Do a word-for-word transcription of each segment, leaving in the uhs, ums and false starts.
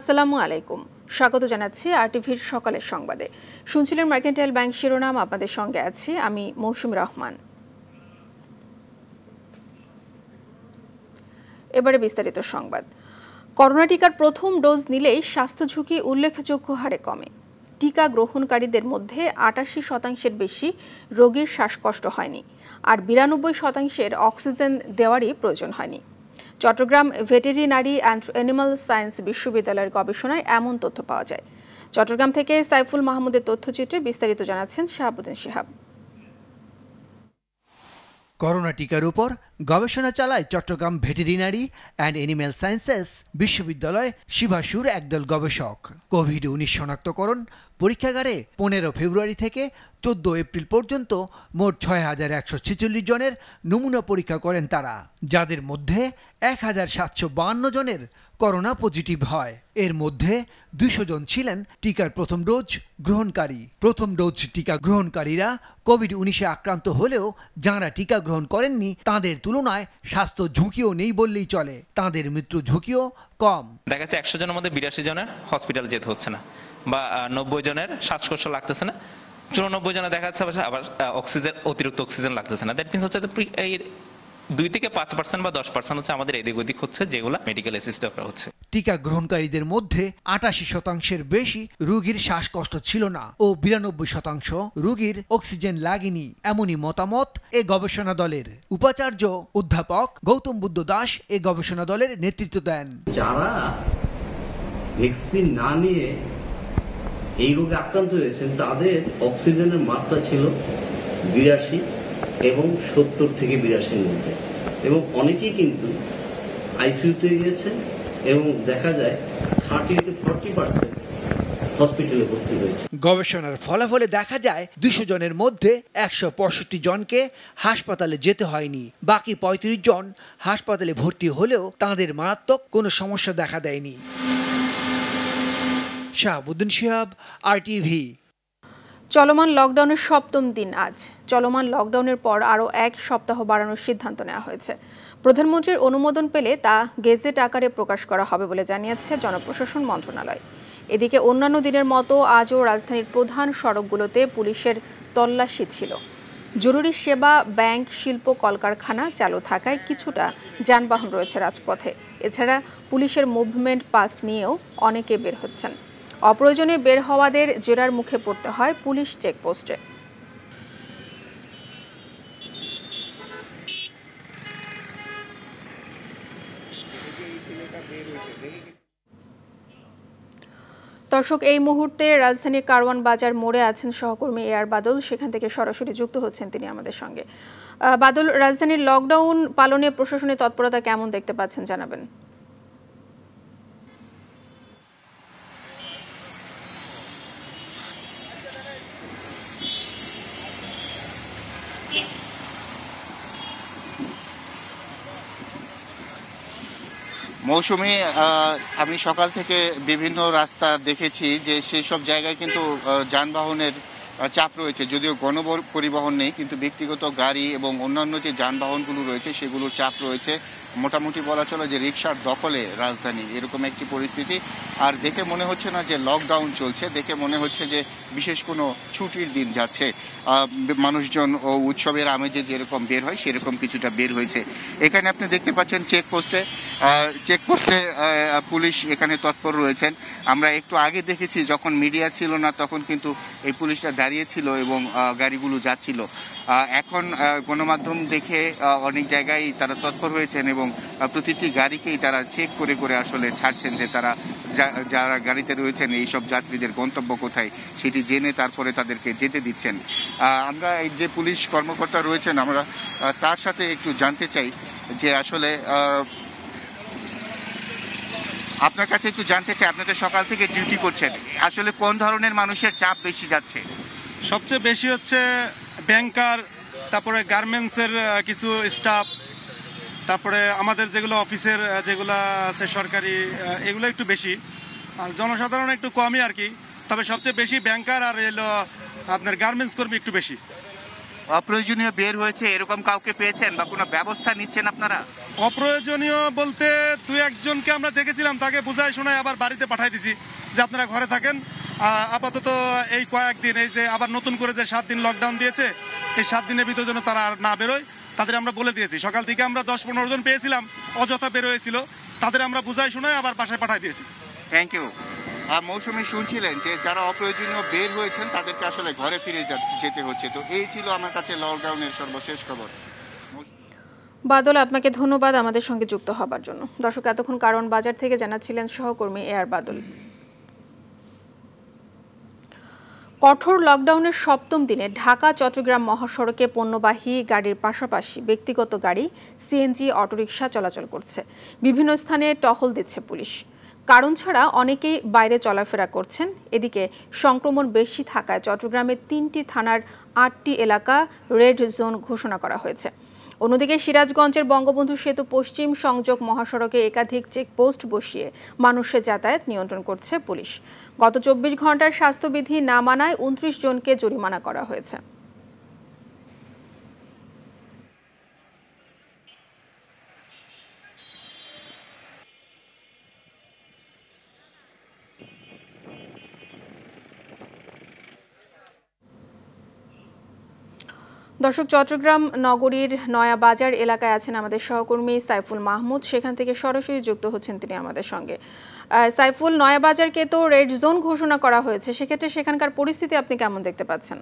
আসসালামু আলাইকুম স্বাগত জানাচ্ছি আরটিভির সকালের সংবাদে শুনছিলেন মার্কেন্টাইল ব্যাংক শিরোনাম আপনাদের সঙ্গে আছি আমি মৌসুমী রহমান এবারে বিস্তারিত সংবাদ করোনা টিকার প্রথম ডোজ নিলেই স্বাস্থ্য ঝুঁকি উল্লেখযোগ্য হারে কমে টিকা গ্রহণকারীদের মধ্যে আটাশি শতাংশের বেশি রোগীর শ্বাসকষ্ট হয়নি আর বিরানব্বই শতাংশের অক্সিজেন দেওয়ারই প্রয়োজন হয়নি Chattogram veterinary and animal science विश्वविद्यालय गवेषणाय एमन तथ्य पाওয়া যায় चट्टग्राम থেকে সাইফুল মাহমুদের তথ্যচিত্রে বিস্তারিত জানাচ্ছেন শাহাবুদ্দিন শিহাব করোনা টিকার উপর গবেষণা চালায় Chattogram veterinary and animal sciences বিশ্ববিদ্যালয় শিভাসুর একদল গবেষক কোভিড উনিশ শনাক্তকরণ পরীক্ষাগারে পনেরো ফেব্রুয়ারি থেকে চোদ্দ এপ্রিল পর্যন্ত মোট ছয় হাজার একশো ছেচল্লিশ জনের নমুনা পরীক্ষা করেন তারা যাদের মধ্যে এক হাজার সাতশো বাহান্ন জনের করোনা পজিটিভ হয় এর মধ্যে দুইশো জন ছিলেন টিকার প্রথম ডোজ গ্রহণকারী প্রথম ডোজ টিকা গ্রহণকারীরা কোভিড উনিশে আক্রান্ত হলেও যাঁরা টিকা গ্রহণ করেননি তাঁদের তুলনায় স্বাস্থ্য ঝুঁকিও নেই বললেই চলে তাঁদের মৃত্যু ঝুঁকিও কম দেখা যাচ্ছে একশো জনের মধ্যে বিরাশি জনের হসপিটাল যেতে হচ্ছে না বা নব্বই জনের শ্বাসকষ্ট লাগতেছে না চুরানব্বই জনের দেখা যাচ্ছে আবার অক্সিজেন অতিরিক্ত অক্সিজেন লাগতেছে না দ্যাট মিনস হচ্ছে দুই থেকে পাঁচ পার্সেন্ট বা দশ পার্সেন্ট হচ্ছে আমাদের এদিক ওদিক হচ্ছে যেগুলো মেডিকেল অ্যাসিস্টরা হচ্ছে টিকা গ্রহণকারীদের মধ্যে আটাশি শতাংশের বেশি রোগীর শ্বাসকষ্ট ছিল না ও বিরানব্বই শতাংশ রোগীর অক্সিজেন লাগেনি এমনই মতামত এ গবেষণা দলের উপাচার্য অধ্যাপক গৌতম বুদ্ধ দাস এ গবেষণা দলের নেতৃত্ব দেন যারা ভ্যাকসিন না নিয়ে এই রোগে আক্রান্ত হয়েছেন তাদের অক্সিজেনের মাত্রা ছিল বিরাশি এবং সত্তর থেকে বিরাশির মধ্যে এবং অনেকেই কিন্তু আইসিইউতে গিয়েছে এবং দেখা যায় থার্টি টু ফর্টি পার্সেন্ট হসপিটালে ভর্তি হয়েছে গবেষণার ফলাফলে দেখা যায় দুইশো জনের মধ্যে একশো পঁয়ষট্টি জনকে হাসপাতালে যেতে হয়নি বাকি পঁয়ত্রিশ জন হাসপাতালে ভর্তি হলেও তাঁদের মারাত্মক কোনো সমস্যা দেখা দেয়নি শাহাবুদ্দিন শিহাব আরটিভি চলমান লকডাউনের সপ্তম দিন আজ চলমান লকডাউনের পর আরও এক সপ্তাহ বাড়ানোর সিদ্ধান্ত নেওয়া হয়েছে প্রধানমন্ত্রীর অনুমোদন পেলে তা গেজেট আকারে প্রকাশ করা হবে বলে জানিয়েছে জনপ্রশাসন মন্ত্রণালয় এদিকে অন্যান্য দিনের মতো আজও রাজধানীর প্রধান সড়কগুলোতে পুলিশের তল্লাশি ছিল জরুরি সেবা ব্যাংক শিল্প কলকারখানা চালু থাকায় কিছুটা যানবাহন রয়েছে রাজপথে এছাড়া পুলিশের মুভমেন্ট পাস নিয়েও অনেকে বের হচ্ছেন অপ্রয়োজনে বের হওয়াদের জেরার মুখে পড়তে হয় পুলিশ চেকপোস্টে দর্শক এই মুহূর্তে রাজধানীর কারওয়ান বাজার মোড়ে আছেন সহকর্মী এ আর বাদল সেখান থেকে সরাসরি যুক্ত হচ্ছেন তিনি আমাদের সঙ্গে বাদল রাজধানীর লকডাউন পালনে প্রশাসনের তৎপরতা কেমন দেখতে পাচ্ছেন জানাবেন মৌসুমি আমি সকাল থেকে বিভিন্ন রাস্তা দেখেছি যে সেই সব জায়গায় কিন্তু যানবাহনের চাপ রয়েছে যদিও গণপরিবহন নেই কিন্তু ব্যক্তিগত গাড়ি এবং অন্যান্য যে যানবাহনগুলো রয়েছে সেগুলোর চাপ রয়েছে মোটামুটি বলা চলে যে রিক্সার দখলে রাজধানী এরকম একটি পরিস্থিতি আর দেখে মনে হচ্ছে না যে লকডাউন চলছে দেখে মনে হচ্ছে যে বিশেষ কোনো ছুটির দিন যাচ্ছে মানুষজন ও উৎসবের আমেজে যেরকম বের হয় সেরকম কিছুটা বের হয়েছে এখানে আপনি দেখতে পাচ্ছেন চেকপোস্টে চেকপোস্টে পুলিশ এখানে তৎপর রয়েছেন আমরা একটু আগে দেখেছি যখন মিডিয়া ছিল না তখন কিন্তু এই পুলিশরা দাঁড়িয়েছিল এবং গাড়িগুলো যাচ্ছিল এখন গণমাধ্যম দেখে অনেক জায়গায় তারা তৎপর হয়েছেন এবং প্রতিটি গাড়িকেই তারা চেক করে করে আসলে ছাড়ছেন যে তারা যারা গাড়িতে রয়েছেন এইসব যাত্রীদের গন্তব্য কোথায় সেটি জেনে তারপরে তাদেরকে যেতে দিচ্ছেন আমরা এই যে পুলিশ কর্মকর্তা রয়েছেন আমরা তার সাথে একটু জানতে চাই যে আসলে আপনার কাছে একটু জানতে চাই আপনি তো সকাল থেকে ডিউটি করছেন আসলে কোন ধরনের মানুষের চাপ বেশি যাচ্ছে সবচেয়ে বেশি হচ্ছে ব্যাংকার তারপরে গার্মেন্টসের কিছু স্টাফ তারপরে আমাদের যেগুলো অফিসের যেগুলো আছে সরকারি এগুলো একটু বেশি আর জনসাধারণ একটু কমই আর কি তবে সবচেয়ে বেশি ব্যাংকার আর এলো আপনার গার্মেন্টস কর্মী একটু বেশি অপ্রয়োজনীয় বের হয়েছে এরকম কাউকে পেয়েছেন বা কোনো ব্যবস্থা নিচ্ছেন আপনারা? অপ্রয়োজনীয় বলতে দুই একজনকে আমরা দেখেছিলাম, তাকে বুঝাই শোনায় আবার বাড়িতে পাঠিয়ে দিয়েছি যে আপনারা ঘরে থাকেন আপাতত এই কয়েকদিন। এই যে আবার নতুন করে যে সাত দিন লকডাউন দিয়েছে, এই সাত দিনের ভিতর যেন তারা আর না বেরোয়, তাদের আমরা বলে দিয়েছি। সকাল থেকে আমরা দশ পনেরো জন পেয়েছিলাম অযথা বেরোয়েছিল, তাদের আমরা বুঝাই শোনায় আবার বাসায় পাঠিয়ে দিয়েছি। Thank you. আর মৌসুমী, শুনছিলেন যে যারা অপ্রয়োজনীয় বের হয়েছেন তাদেরকে আসলে ঘরে ফিরে যেতে হচ্ছে। তো এই ছিল আমার কাছে লকডাউনের সর্বশেষ খবর। বাদল, আপনাকে ধন্যবাদ আমাদের সঙ্গে যুক্ত হবার জন্য। দর্শক, এতক্ষণ কারণ বাজার থেকে জানাচ্ছিলেন সহকর্মী এ আর বাদল। কঠোর লকডাউনের সপ্তম দিনে ঢাকা চট্টগ্রাম মহাসড়কে পণ্যবাহী গাড়ির পাশাপাশি ব্যক্তিগত গাড়ি, সিএনজি, অটোরিকশা চলাচল করছে। বিভিন্ন স্থানে টহল দিচ্ছে পুলিশ। কারণ ছাড়া অনেকেই বাইরে চলাফেরা করছেন। এদিকে সংক্রমণ বেশি থাকায় চট্টগ্রামের তিনটি থানার আটটি এলাকা রেড জোন ঘোষণা করা হয়েছে। অন্যদিকে সিরাজগঞ্জের বঙ্গবন্ধু সেতু পশ্চিম সংযোগ মহাসড়কে একাধিক চেকপোস্ট বসিয়ে মানুষের যাতায়াত নিয়ন্ত্রণ করছে পুলিশ। গত চব্বিশ ঘন্টার স্বাস্থ্যবিধি না মানায় উনত্রিশ জনকে জরিমানা করা হয়েছে। দর্শক, চট্টগ্রাম নগরীর নয়াবাজার এলাকায় আছেন আমাদের সহকর্মী সাইফুল মাহমুদ, সেখান থেকে সরাসরি যুক্ত হচ্ছেন তিনি আমাদের সঙ্গে। সাইফুল, নয়াবাজারকে তো রেড জোন ঘোষণা করা হয়েছে, সেক্ষেত্রে সেখানকার পরিস্থিতি আপনি কেমন দেখতে পাচ্ছেন?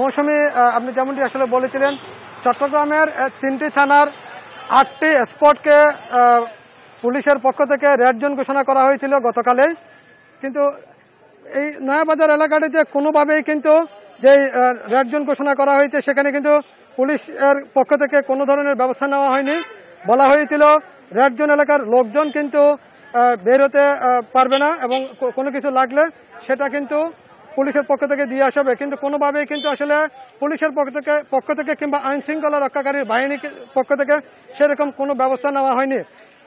মৌসুমী, আপনি যেমনটি আসলে বলেছিলেন, চট্টগ্রামের তিনটি থানার আটটি স্পটকে পুলিশের পক্ষ থেকে রেড জোন ঘোষণা করা হয়েছিল গতকালে। কিন্তু এই নয়াবাজার এলাকাটি যে কোনোভাবেই কিন্তু যে রেড জোন ঘোষণা করা হয়েছে সেখানে কিন্তু পুলিশের পক্ষ থেকে কোনো ধরনের ব্যবস্থা নেওয়া হয়নি। বলা হয়েছিল রেড জোন এলাকার লোকজন কিন্তু বের হতে পারবে না এবং কোনো কিছু লাগলে সেটা কিন্তু পুলিশের পক্ষ থেকে দিয়ে আসা হবে, কিন্তু কোনোভাবেই কিন্তু আসলে পুলিশের পক্ষ থেকে পক্ষ থেকে কিংবা আইন শৃঙ্খলা রক্ষাকারী বাহিনীর পক্ষ থেকে সেরকম কোনো ব্যবস্থা নেওয়া হয়নি।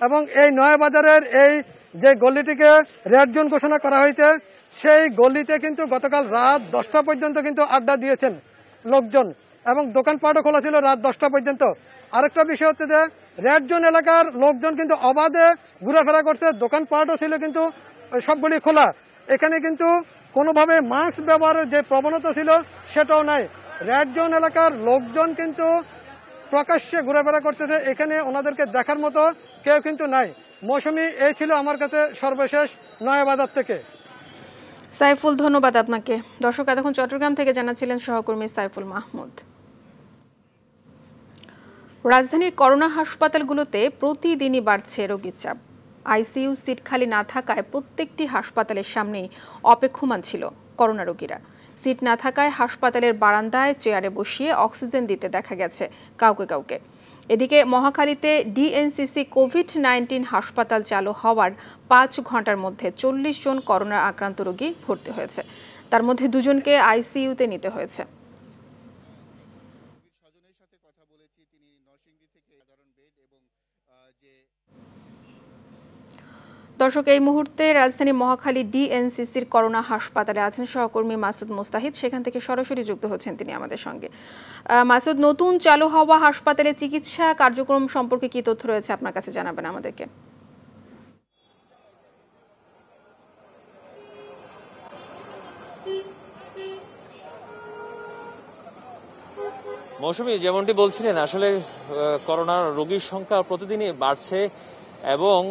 এবং এই নয়াবাজারের এই যে গলিটিকে রেড জোন ঘোষণা করা হয়েছে, সেই গলিতে কিন্তু গতকাল রাত দশটা পর্যন্ত কিন্তু আড্ডা দিয়েছেন লোকজন এবং দোকানপাটও খোলা ছিল রাত দশটা পর্যন্ত। আরেকটা বিষয় হচ্ছে যে রেড জোন এলাকার লোকজন কিন্তু অবাধে ঘোরাফেরা করছে, দোকানপাটও ছিল কিন্তু সবগুলি খোলা। এখানে কিন্তু কোনোভাবে মাস্ক ব্যবহারের যে প্রবণতা ছিল সেটাও নাই। রেড জোন এলাকার লোকজন কিন্তু প্রকাশ্যে ঘোরাফেরা করতেছে, এখানে ওনাদেরকে দেখার মতো কেউ কিন্তু নাই। মৌসুমী, এই ছিল আমার কাছে সর্বশেষ নয়াবাজার থেকে। সাইফুল, ধন্যবাদ আপনাকে। দর্শক, এতক্ষণ চট্টগ্রাম থেকে জানাচ্ছিলেন সহকর্মী সাইফুল মাহমুদ। রাজধানীর করোনা হাসপাতালগুলোতে প্রতিদিনই বাড়ছে রোগীর চাপ। আইসিইউ সিট খালি না থাকায় প্রত্যেকটি হাসপাতালের সামনেই অপেক্ষমান ছিল করোনা রোগীরা। সিট না থাকায় হাসপাতালের বারান্দায় চেয়ারে বসিয়ে অক্সিজেন দিতে দেখা গেছে কাউকে কাউকে। এদিকে মহাখালীতে ডিএনসিসি কোভিড নাইন্টিন হাসপাতাল চালু হওয়ার পাঁচ ঘন্টার মধ্যে চল্লিশ জন করোনা আক্রান্ত রোগী ভর্তি হয়েছে, তার মধ্যে দুজনকে আইসিইউতে নিতে হয়েছে। দর্শক, এই মুহূর্তে রাজধানীর মহাখালী ডিএনসিসির করোনা হাসপাতালে আছেন সহকর্মী মাসুদ মুস্তাহিদ, সেখান থেকে সরাসরি যুক্ত হচ্ছেন তিনি আমাদের সঙ্গে। মাসুদ, নতুন চালু হওয়া হাসপাতালে চিকিৎসা কার্যক্রম সম্পর্কে কি তথ্য রয়েছে আপনার কাছে, জানাবেন আমাদেরকে? মৌসুমী, যেমনটি বলছিলেন, আসলে করোনা রোগীর সংখ্যা প্রতিদিনই বাড়ছে এবং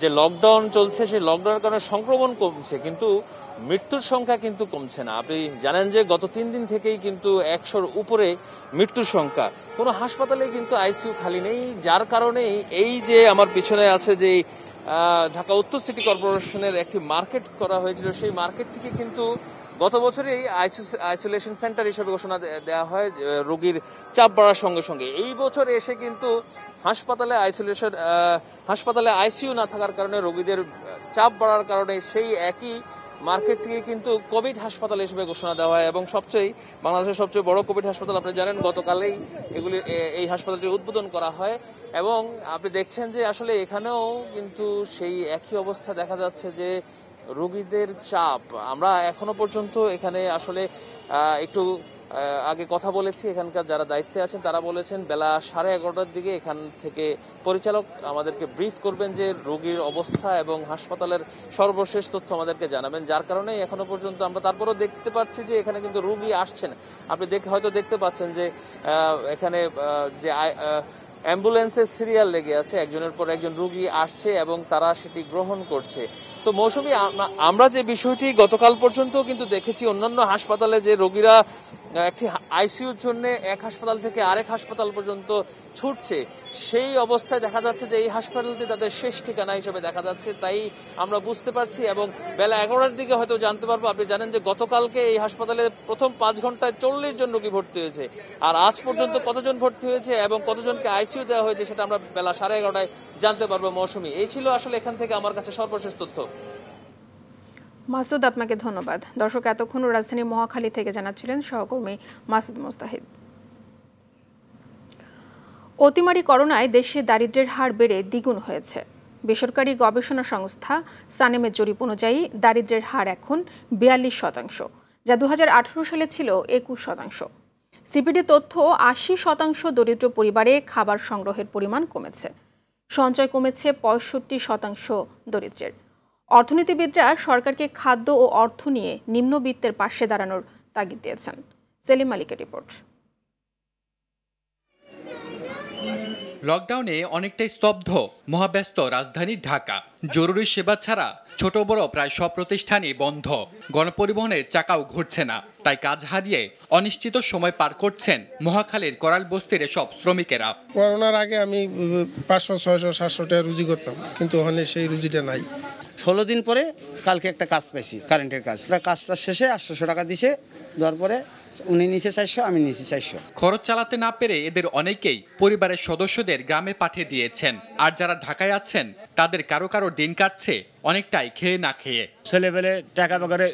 যে লকডাউন চলছে সেই লকডাউনের কারণে সংক্রমণ কমছে, কিন্তু মৃত্যুর সংখ্যা কিন্তু কমছে না। আপনি জানেন যে গত তিন দিন থেকেই কিন্তু একশোর উপরে মৃত্যুর সংখ্যা। কোনো হাসপাতালে কিন্তু আইসিইউ খালি নেই, যার কারণেই এই যে আমার পিছনে আছে যে ঢাকা উত্তর সিটি কর্পোরেশনের একটি মার্কেট করা হয়েছিল, সেই মার্কেটটিকে কিন্তু গত বছরেই আইসোলেশন সেন্টার হিসেবে ঘোষণা দেওয়া হয় রোগীর চাপ বাড়ার সঙ্গে সঙ্গে। এই বছর এসে কিন্তু হাসপাতালে আইসোলেশন হাসপাতালে আইসিইউ না থাকার কারণে রোগীদের চাপ বাড়ার কারণে সেই একই মার্কেটটিকে কিন্তু কোভিড হাসপাতাল হিসেবে ঘোষণা দেওয়া হয় এবং সবচেয়ে বাংলাদেশের সবচেয়ে বড় কোভিড হাসপাতাল আপনি জানেন গতকালেই এগুলি এই হাসপাতালটি উদ্বোধন করা হয়। এবং আপনি দেখছেন যে আসলে এখানেও কিন্তু সেই একই অবস্থা দেখা যাচ্ছে যে রোগীদের চাপ। আমরা এখনো পর্যন্ত এখানে আসলে একটু আগে কথা বলেছি, এখানকার যারা দায়িত্বে আছেন তারা বলেছেন বেলা সাড়ে এগারোটার দিকে এখান থেকে পরিচালক আমাদেরকে ব্রিফ করবেন যে রোগীর অবস্থা এবং হাসপাতালের সর্বশেষ তথ্য আমাদেরকে জানাবেন, যার কারণে এখনো পর্যন্ত আমরা তারপরও দেখতে পাচ্ছি যে এখানে কিন্তু রোগী আসছেন। আপনি দেখে হয়তো দেখতে পাচ্ছেন যে এখানে যে অ্যাম্বুলেন্সের সিরিয়াল লেগে আছে, একজনের পর একজন রোগী আসছে এবং তারা সেটি গ্রহণ করছে। তো মৌসুমী, আমরা যে বিষয়টি গতকাল পর্যন্ত কিন্তু দেখেছি অন্যান্য হাসপাতালে যে রোগীরা একটি আইসিইউর জন্য এক হাসপাতাল থেকে আরেক হাসপাতাল পর্যন্ত ছুটছে, সেই অবস্থায় দেখা যাচ্ছে যে এই হাসপাতালটি তাদের শেষ ঠিকানা হিসেবে দেখা যাচ্ছে, তাই আমরা বুঝতে পারছি। এবং বেলা এগারোটার দিকে হয়তো জানতে পারবো। আপনি জানেন যে গতকালকে এই হাসপাতালে প্রথম পাঁচ ঘন্টায় চল্লিশ জন রোগী ভর্তি হয়েছে, আর আজ পর্যন্ত কতজন ভর্তি হয়েছে এবং কতজনকে আইসিইউ দেওয়া হয়েছে সেটা আমরা বেলা সাড়ে এগারোটায় জানতে পারবো। মৌসুমী, এই ছিল আসলে এখান থেকে আমার কাছে সর্বশেষ তথ্য। মাসুদ, আপনাকে ধন্যবাদ। দর্শক, এতক্ষণ রাজধানীর মহাখালী থেকে জানাচ্ছিলেন সহকর্মী মাসুদ মোস্তাহিদ। অতিমারি করোনায় দেশে দারিদ্র্যের হার বেড়ে দ্বিগুণ হয়েছে। বেসরকারি গবেষণা সংস্থা সানেমের জরিপ অনুযায়ী দারিদ্র্যের হার এখন বিয়াল্লিশ শতাংশ, যা দু হাজার আঠারো সালে ছিল একুশ শতাংশ। সিপিডি তথ্য, আশি শতাংশ দরিদ্র পরিবারে খাবার সংগ্রহের পরিমাণ কমেছে, সঞ্চয় কমেছে পঁয়ষট্টি শতাংশ দরিদ্রের। অর্থনীতিবিদরা সরকারকে খাদ্য ও অর্থ নিয়ে নিম্নবিত্তের পাশে দাঁড়ানোর তাগিদ দিয়েছেন। সেলিম মালিকের রিপোর্ট। লকডাউনে অনেকটাই স্তব্ধ মহাব্যস্ত রাজধানী ঢাকা। জরুরি সেবা ছাড়া ছোট বড় প্রায় সব প্রতিষ্ঠানই বন্ধ, গণপরিবহনের চাকাও ঘুরছে না, তাই কাজ হারিয়ে অনিশ্চিত সময় পার করছেন মহাখালীর করাল বস্তির সব শ্রমিকেরা। করোনার আগে আমি পাঁচশো ছয়শো সাতশো টাকা রুজি করতাম, কিন্তু ওখানে সেই রুজিটা নাই। ষোলো দিন পরে কালকে একটা কাজ পেয়েছি, কারেন্টের কাজ। কাজটা শেষে আটশোশো টাকা দিছে, দেওয়ার পরে উনি নিচে চারশো, আমি নিচে চারশো। খরচ চালাতে না পেরে এদের অনেকেই পরিবারের সদস্যদের গ্রামে পাঠিয়ে দিয়েছেন, আর যারা ঢাকায় আছেন তাদের কারো কারো দিন কাটছে অনেকটাই খেয়ে না খেয়ে। ছেলেবেলে টাকা বাগারে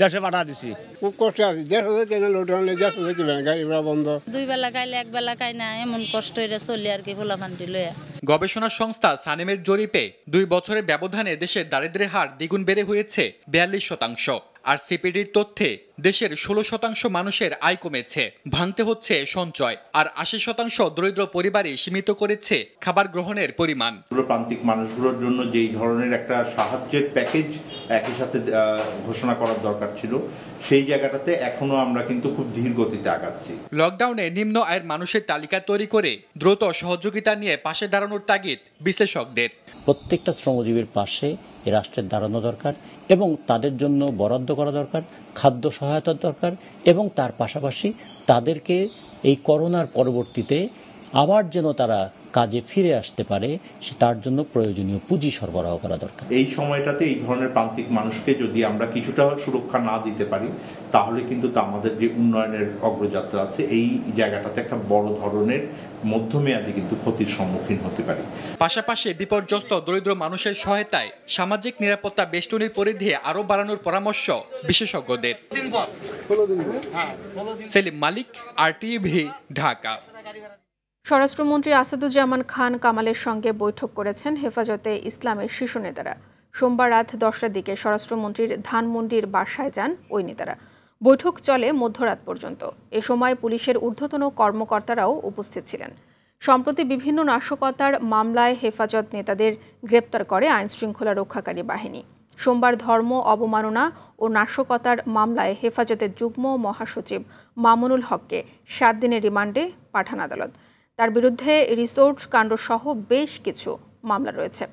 দেশে পাঠা দিছি, খুব কষ্ট আছে। গাড়ি ঘোড়া বন্ধ, দুই বেলা খাইলে এক বেলা খাই না, এমন কষ্ট এটা চলে আর কি ভোলাভান্ডি লয়া। গবেষণা সংস্থা সানেমের জরিপে দুই বছরের ব্যবধানে দেশের দারিদ্র্যের হার দ্বিগুণ বেড়ে হয়েছে বিয়াল্লিশ শতাংশ, আর সিপিডির তথ্যে দেশের ষোলো শতাংশ মানুষের আয় কমেছে, ভাঙতে হচ্ছে সঞ্চয়, আর আশি শতাংশ দরিদ্র পরিবারই সীমিত করেছে খাবার গ্রহণের পরিমাণ। প্রান্তিক মানুষগুলোর জন্য যেই ধরনের একটা সাহায্যের প্যাকেজ একই সাথে ঘোষণা করার দরকার ছিল, সেই জায়গাটাতে এখনো আমরা কিন্তু খুব ধীর গতিতে আগাচ্ছি। লকডাউনে নিম্ন আয়ের মানুষের তালিকা তৈরি করে দ্রুত সহযোগিতা নিয়ে পাশে দাঁড়ানোর তাগিদ বিশ্লেষকদের। প্রত্যেকটা শ্রমজীবীর পাশে রাষ্ট্রের দাঁড়ানো দরকার এবং তাদের জন্য বরাদ্দ করা দরকার, খাদ্য সহায়তার দরকার, এবং তার পাশাপাশি তাদেরকে এই করোনার পরবর্তীতে আবার যেন তারা কাজে ফিরে আসতে পারে তার জন্য প্রয়োজনীয় পুঁজি সরবরাহ করা দরকার। এই সময়টাতে এই ধরনের প্রান্তিক মানুষকে যদি আমরা কিছুটা সুরক্ষা না দিতে পারি, তাহলে কিন্তু আমাদের যে উন্নয়নের অগ্রযাত্রা আছে এই জায়গাটাতে একটা বড় ধরনের মধ্যমেয়াদী কিন্তু ক্ষতির সম্মুখীন হতে পারি। পাশাপাশি বিপর্যস্ত দরিদ্র মানুষের সহায়তায় সামাজিক নিরাপত্তা বেষ্টনীর পরিধি আরো বাড়ানোর পরামর্শ বিশেষজ্ঞদের। Selim Malik, R T V, Dhaka. স্বরাষ্ট্রমন্ত্রী আসাদুজ্জামান খান কামালের সঙ্গে বৈঠক করেছেন হেফাজতে ইসলামের শীর্ষ নেতারা। সোমবার রাত দশটার দিকে স্বরাষ্ট্রমন্ত্রীর ধানমন্ডির বাসায় যান ওই নেতারা। বৈঠক চলে মধ্যরাত পর্যন্ত। এ সময় পুলিশের ঊর্ধ্বতন কর্মকর্তারাও উপস্থিত ছিলেন। সম্প্রতি বিভিন্ন নাশকতার মামলায় হেফাজত নেতাদের গ্রেপ্তার করে আইনশৃঙ্খলা রক্ষাকারী বাহিনী। সোমবার ধর্ম অবমাননা ও নাশকতার মামলায় হেফাজতের যুগ্ম মহাসচিব মামুনুল হককে সাত দিনের রিমান্ডে পাঠান আদালত। তার বিরুদ্ধে রিসোর্ট কাণ্ডসহ বেশ কিছু মামলা রয়েছে।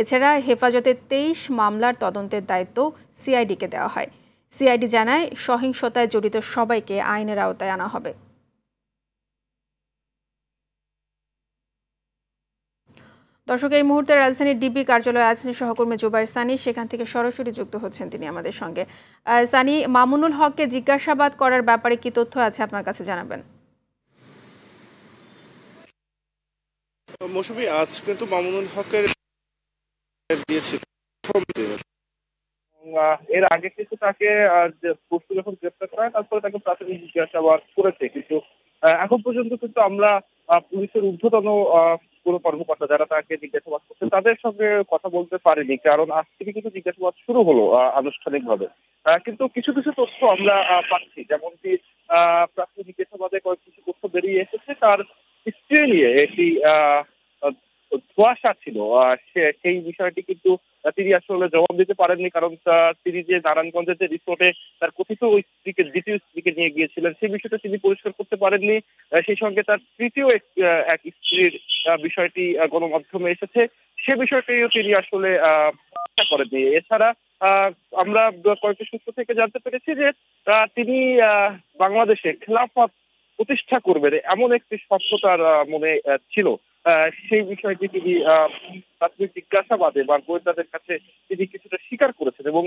এছাড়া হেফাজতের তেইশ মামলার তদন্তের দায়িত্ব সিআইডিকে দেওয়া হয়। সিআইডি জানায়, সহিংসতায় জড়িত সবাইকে আইনের আওতায় আনা হবে। দর্শক, এই মুহূর্তে রাজধানীর ডিবি কার্যালয়ে আছেন সহকর্মী জুবাইর সানি, সেখান থেকে সরাসরি যুক্ত হচ্ছেন তিনি আমাদের সঙ্গে। সানি, মামুনুল হককে জিজ্ঞাসাবাদ করার ব্যাপারে কি তথ্য আছে আপনার কাছে, জানাবেন। মৌসুমী, আজ কিন্তু মামুনুল হকের এর আগে কিন্তু তাকে যখন গ্রেপ্তার করা হয় তারপরে তাকে প্রাথমিক জিজ্ঞাসাবাদ করেছে, কিন্তু এখন পর্যন্ত কিন্তু আমরা পুলিশের ঊর্ধ্বতন কোনো কর্মকর্তা যারা তাকে জিজ্ঞাসাবাদ করছে তাদের সঙ্গে কথা বলতে পারেনি, কারণ আজ থেকে কিন্তু জিজ্ঞাসাবাদ শুরু হলো আনুষ্ঠানিকভাবে। কিন্তু কিছু কিছু তথ্য আমরা পাচ্ছি, যেমনটি আহ প্রাথমিক জিজ্ঞাসাবাদে কয়েক কিছু তথ্য বেরিয়ে এসেছে। তার স্ত্রী নিয়ে একটি আহ ধোয়াশা ছিল, সেই বিষয়টি কিন্তু তিনি আসলে জবাব দিতে পারেননি, কারণ তিনি যে নারায়ণগঞ্জের যে রিসোর্টে তার কথিত ওই স্ত্রীকে দ্বিতীয় স্ত্রীকে নিয়ে গিয়েছিলেন সেই বিষয়টা তিনি পরিষ্কার করতে পারেননি। সেই সঙ্গে তার তৃতীয় এক স্ত্রীর বিষয়টি গণমাধ্যমে এসেছে, সে বিষয়টিও তিনি আসলে আহ করেননি। এছাড়া আমরা কয়েকটি সূত্র থেকে জানতে পেরেছি যে তিনি বাংলাদেশে খেলাফত প্রতিষ্ঠা করবেন এমন একটি স্বপ্ন তার মনে ছিল। সেই বিষয়টি তিনি প্রাথমিক জিজ্ঞাসাবাদে বা গোয়েন্দাদের কাছে তিনি কিছুটা স্বীকার করেছেন, এবং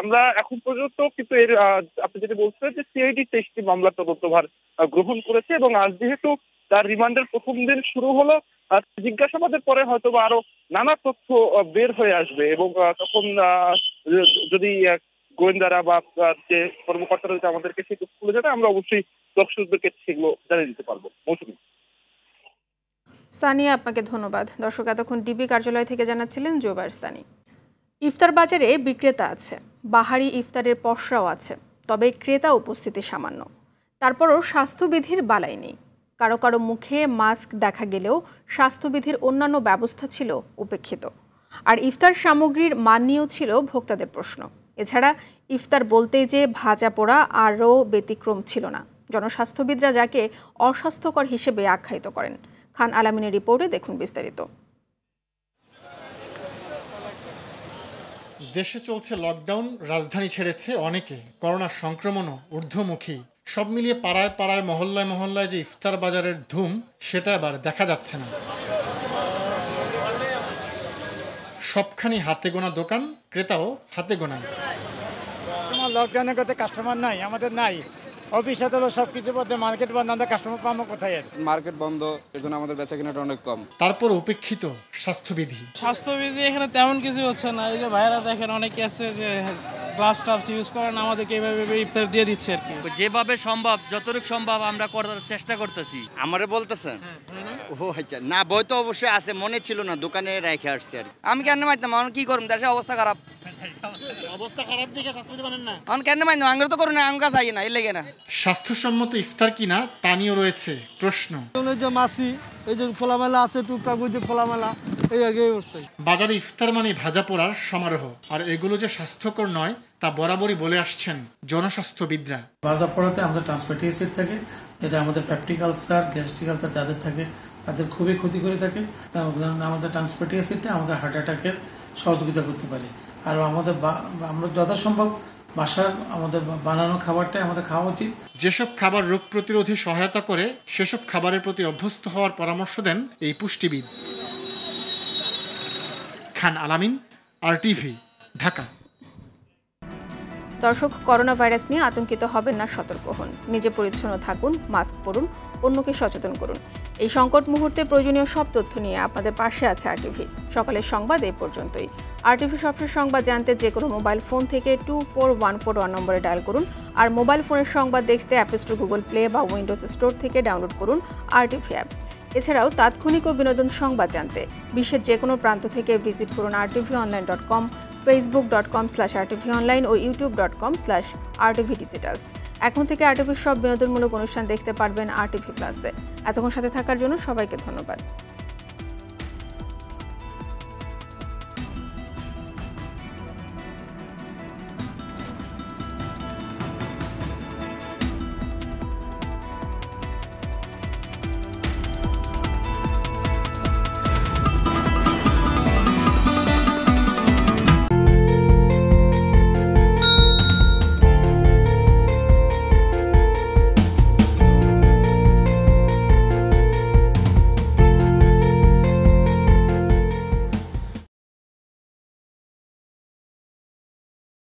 আমরা এখন পর্যন্ত কিন্তু এর আপনি যেটা বলছিলেন যে সিআইডি তেইশটি মামলার তদন্তভার গ্রহণ করেছে, এবং আজ যেহেতু তার রিমান্ডের প্রথম দিন শুরু হলো, জিজ্ঞাসাবাদের পরে হয়তো বা আরো নানা তথ্য বের হয়ে আসবে, এবং তখন যদি গোয়েন্দারা বা যে কর্মকর্তারা যদি আমাদেরকে সেই তথ্যগুলো জানায় আমরা অবশ্যই দর্শকদেরকে সেগুলো জানিয়ে দিতে পারবো। মৌসুমী সানি, আপনাকে ধন্যবাদ। দর্শক, এতক্ষণ ডিবি কার্যালয় থেকে জানাচ্ছিলেন জুবায়ের সানি। ইফতার বাজারে বিক্রেতা আছে, বাহারি ইফতারের পসরাও আছে, তবে ক্রেতা উপস্থিতি সামান্য। তারপরও স্বাস্থ্যবিধির বালাই নেই। কারো কারো মুখে মাস্ক দেখা গেলেও স্বাস্থ্যবিধির অন্যান্য ব্যবস্থা ছিল উপেক্ষিত। আর ইফতার সামগ্রীর মান নিয়েও ছিল ভোক্তাদের প্রশ্ন। এছাড়া ইফতার বলতে যে ভাজা পোড়া আরও ব্যতিক্রম ছিল না। জনস্বাস্থ্যবিদরা যাকে অস্বাস্থ্যকর হিসেবে আখ্যায়িত করেন। খান আলামিনের রিপোর্টে দেখুন বিস্তারিত। দেশে চলছে লকডাউন, রাজধানী ছেড়েছে অনেকে, করোনা সংক্রমণও ঊর্ধ্বমুখী। সব মিলিয়ে পাড়ায় পাড়ায় মহল্লায় মহল্লায় যে ইফতার বাজারের ধুম সেটা এবার দেখা যাচ্ছে না। সবখানি হাতে গোনা দোকান, ক্রেতাও হাতে গোনা। লকডাউনের কথা কাস্টমার নাই আমাদের, নাই অফিস আদালত সবকিছু বন্ধ, মার্কেট বন্ধ, আমাদের কাস্টমার পাবো কোথায়? মার্কেট বন্ধ, এজন্য আমাদের বেচা কেনাটা অনেক কম। তারপর উপেক্ষিত স্বাস্থ্যবিধি। স্বাস্থ্যবিধি এখানে তেমন কিছু হচ্ছে না। এই যে ভাইরা দেখেন অনেকে আছে যে গ্লাভস ট্যাপস ইউজ করেন, আমাদেরকে এইভাবে ইফতার দিয়ে দিচ্ছে আর কি। যেভাবে সম্ভব, যতটুকু সম্ভব আমরা করার চেষ্টা করতেছি। আমারে বলতেছেন ও আচ্ছা, না বই তো অবশ্যই আছে, মনে ছিল না, দোকানে রেখে আসছি আর কি। আমি কেন মানতাম, আমার কি করুন, দেশের অবস্থা খারাপ। স্বাস্থ্যসম্মত ইফতার কিনা তা নিয়ে রয়েছে প্রশ্ন। মাছি এই যে ফোলামেলা আছে, টুকটাক ফোলামেলা, এই আগে বাজারে ইফতার মানে ভাজা পোড়ার সমারোহ, আর এগুলো যে স্বাস্থ্যকর নয় তা বরাবরই বলে আসছেন জনস্বাস্থ্যবিদরা। ভাজা পোড়াতে আমাদের ট্রান্সফ্যাটি অ্যাসিড থাকে, যেটা আমাদের পেপটিক আলসার, গ্যাস্ট্রিক আলসার যাদের থাকে তাদের খুবই ক্ষতি করে থাকে। আমাদের ট্রান্সফ্যাটি অ্যাসিডটা আমাদের হার্ট অ্যাটাকের সহযোগিতা করতে পারে। আর আমাদের আমরা যথাসম্ভব বাসার আমাদের বানানো খাবারটাই আমাদের খাওয়া উচিত। যেসব খাবার রোগ প্রতিরোধে সহায়তা করে সেসব খাবারের প্রতি অভ্যস্ত হওয়ার পরামর্শ দেন এই পুষ্টিবিদ। খান আলামিন, আর টি ভি, ঢাকা। দর্শক, করোনা ভাইরাস নিয়ে আতঙ্কিত হবেন না, সতর্ক হন, নিজে পরিচ্ছন্ন থাকুন, মাস্ক পরুন, অন্যকে সচেতন করুন। এই সংকট মুহূর্তে প্রয়োজনীয় সব তথ্য নিয়ে আপনাদের পাশে আছে আর টি ভি। সকালের সংবাদ এই পর্যন্তই। আর টি ভি সবশেষ সংবাদ জানতে যে কোনো মোবাইল ফোন থেকে two four one four one নম্বরে ডায়াল করুন। আর মোবাইল ফোনের সংবাদ দেখতে অ্যাপ স্টোর, গুগল প্লে বা উইন্ডোজ স্টোর থেকে ডাউনলোড করুন আর টি ভি অ্যাপস। এছাড়াও তাৎক্ষণিক ও বিনোদন সংবাদ জানতে বিশ্বের যে কোনো প্রান্ত থেকে ভিজিট করুন R T V online dot com, Facebook dot com slash R T V online ও YouTube dot com slash R T V digitals. এখন থেকে আর টি ভির সব বিনোদনমূলক অনুষ্ঠান দেখতে পারবেন আর টি ভি প্লাসে। এতক্ষণ সাথে থাকার জন্য সবাইকে ধন্যবাদ।